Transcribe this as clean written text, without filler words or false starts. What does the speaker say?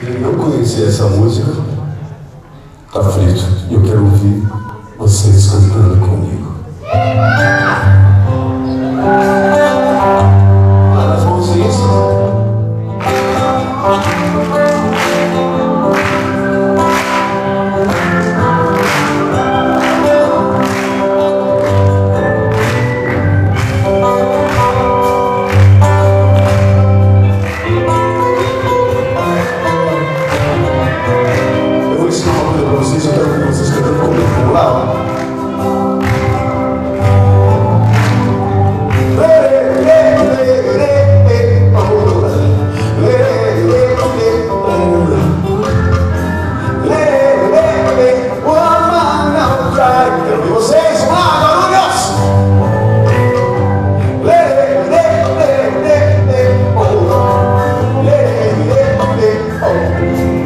Ele não conhecia essa música, tá frito. E eu quero ouvir vocês cantando comigo. As mãozinhas. Oh,